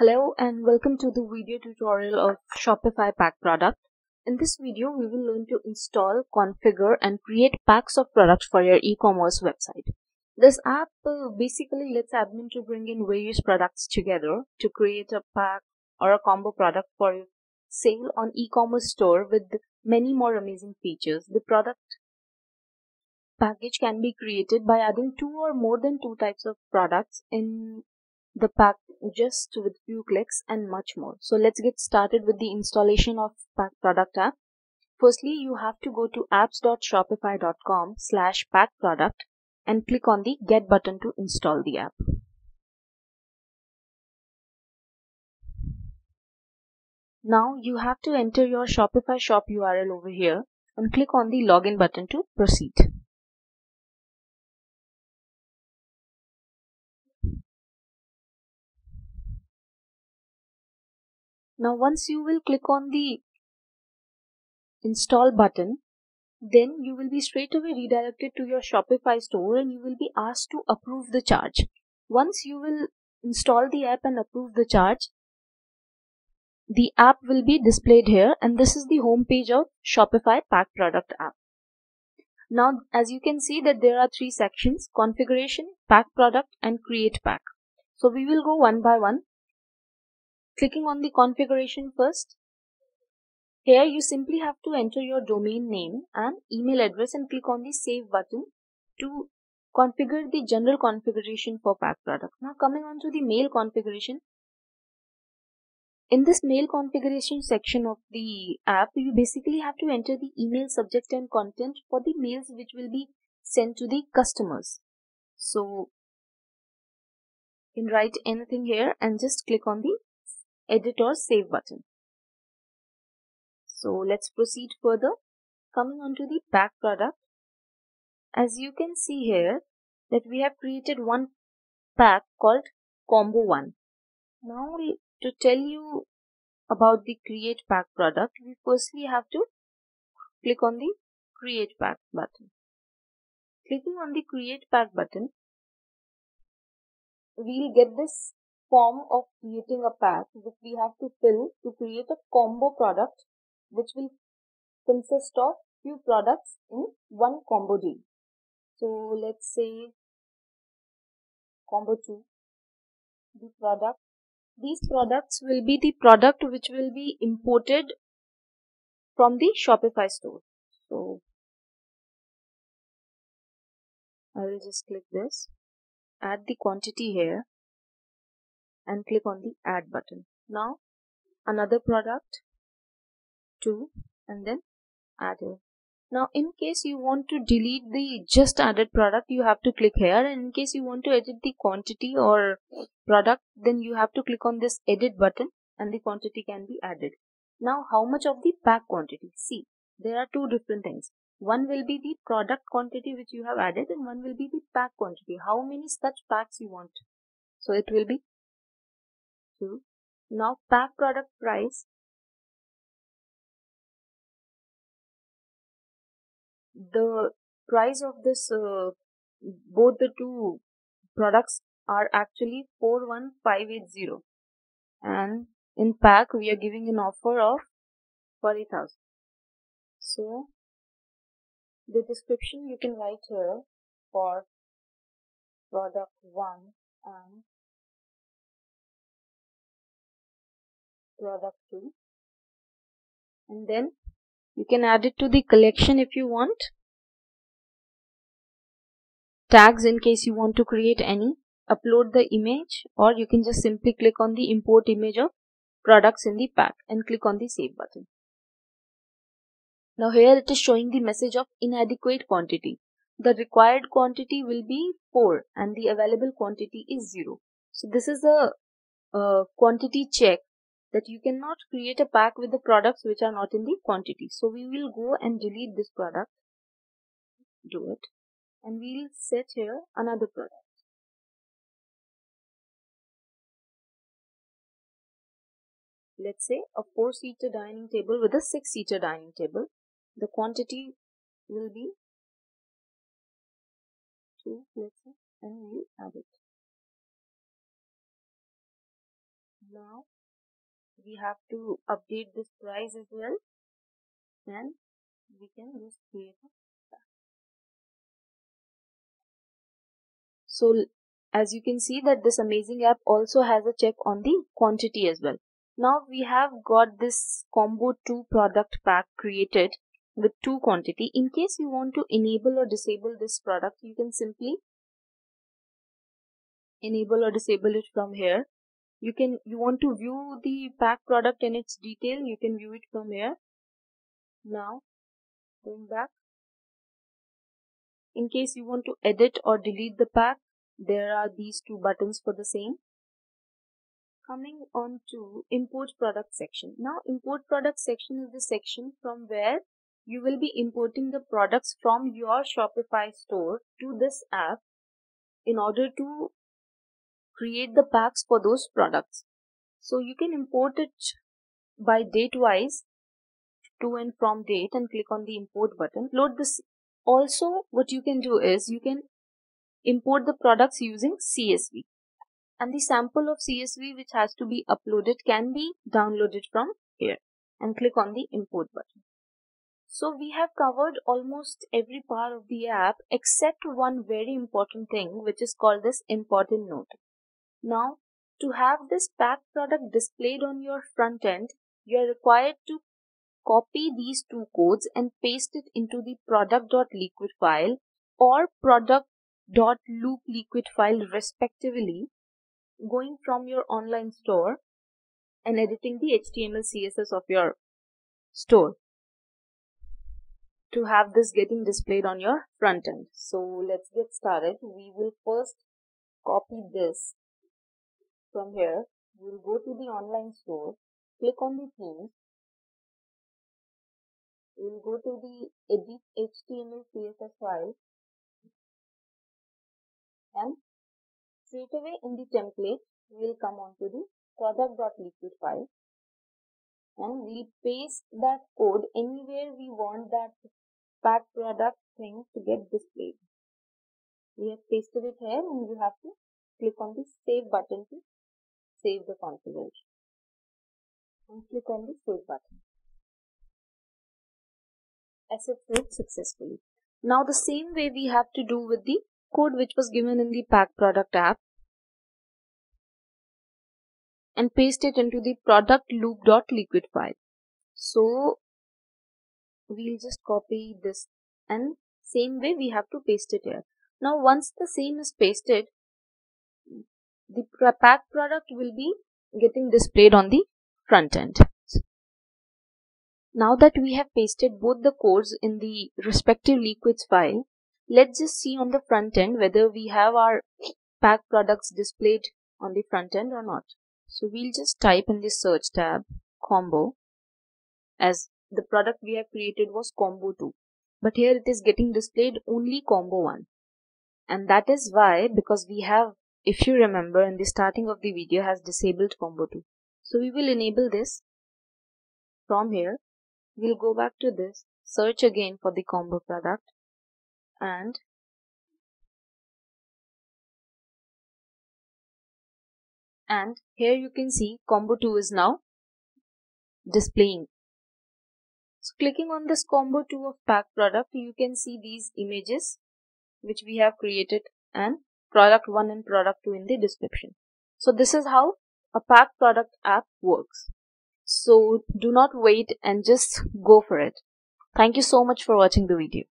Hello and welcome to the video tutorial of Shopify Pack Product. In this video, we will learn to install, configure and create packs of products for your e-commerce website. This app basically lets admin to bring in various products together to create a pack or a combo product for sale on e-commerce store with many more amazing features. The product package can be created by adding two or more than two types of products in the pack just with few clicks and much more. So let's get started with the installation of Pack Product App. Firstly, you have to go to apps.shopify.com/packproduct and click on the Get button to install the app. Now you have to enter your Shopify shop URL over here and click on the Login button to proceed. Now once you will click on the install button, then you will be straight away redirected to your Shopify store and you will be asked to approve the charge. Once you will install the app and approve the charge, the app will be displayed here, and this is the home page of Shopify Pack Product App. Now as you can see that there are three sections: configuration, pack product and create pack. So we will go one by one. Clicking on the configuration first, here you simply have to enter your domain name and email address and click on the save button to configure the general configuration for pack product. Now coming on to the mail configuration, in this mail configuration section of the app, you basically have to enter the email subject and content for the mails which will be sent to the customers. So you can write anything here and just click on the Edit or Save button. So let's proceed further. Coming on to the pack product, as you can see here that we have created one pack called Combo1. Now to tell you about the create pack product, we firstly have to click on the create pack button. Clicking on the create pack button, we'll get this form of creating a pack which we have to fill to create a combo product which will consist of few products in one combo deal. So let's say Combo2, the product. These products will be the product which will be imported from the Shopify store. So I will just click this, add the quantity here, and click on the add button. Now another product, 2, and then add here. Now in case you want to delete the just added product, you have to click here, and in case you want to edit the quantity or product, then you have to click on this edit button and the quantity can be added. Now how much of the pack quantity? See, there are two different things. One will be the product quantity which you have added and one will be the pack quantity. How many such packs you want? So it will be 2. Now pack product price, the price of this both the two products are actually 41580, and in pack we are giving an offer of 40,000. So the description you can write here for product 1 and product 2, and then you can add it to the collection if you want, tags in case you want to create any, upload the image, or you can just simply click on the import image of products in the pack and click on the save button. Now here it is showing the message of inadequate quantity. The required quantity will be 4 and the available quantity is 0. So this is a quantity check that you cannot create a pack with the products which are not in the quantity. So we will go and delete this product, do it, and we will set here another product. Let's say a 4-seater dining table with a 6-seater dining table. The quantity will be 2, let's say, and we will add it. Now we have to update this price as well. Then we can just create a pack. So as you can see that this amazing app also has a check on the quantity as well. Now we have got this Combo2 product pack created with 2 quantity. In case you want to enable or disable this product, you can simply enable or disable it from here. You want to view the pack product and its detail, you can view it from here. Now going back, in case you want to edit or delete the pack, there are these 2 buttons for the same. Coming on to import product section. Now import product section is the section from where you will be importing the products from your Shopify store to this app in order to create the packs for those products. So you can import it by date wise, to and from date, and click on the import button. Load this. Also what you can do is you can import the products using CSV, and the sample of CSV which has to be uploaded can be downloaded from here, and click on the import button. So we have covered almost every part of the app except one very important thing, which is called this important note. Now to have this pack product displayed on your front end, you are required to copy these 2 codes and paste it into the product.liquid file or product.loop liquid file respectively, going from your online store and editing the HTML CSS of your store to have this getting displayed on your front end. So let's get started. We will first copy this from here. We'll go to the online store, click on the theme, we'll go to the edit HTML CSS file, and straight away in the template we'll come on to the product.liquid file, and we'll paste that code anywhere we want that pack product thing to get displayed. We have pasted it here, and you have to click on the save button to save the configuration, and click on the save button. As it saved successfully. Now the same way we have to do with the code which was given in the Pack Product app, and paste it into the product.loop.liquid file. So we'll just copy this, and same way we have to paste it here. Now once the same is pasted, the pack product will be getting displayed on the front end. Now that we have pasted both the codes in the respective liquids file, let's just see on the front end whether we have our pack products displayed on the front end or not. So we'll just type in the search tab combo, as the product we have created was combo 2, but here it is getting displayed only combo 1, and that is why, because we have, if you remember in the starting of the video, has disabled combo 2. So we will enable this from here. We'll go back to this, search again for the combo product, and here you can see combo 2 is now displaying. So clicking on this combo 2 of pack product, you can see these images which we have created, and product 1 and product 2 in the description. So this is how a pack product app works. So do not wait and just go for it. Thank you so much for watching the video.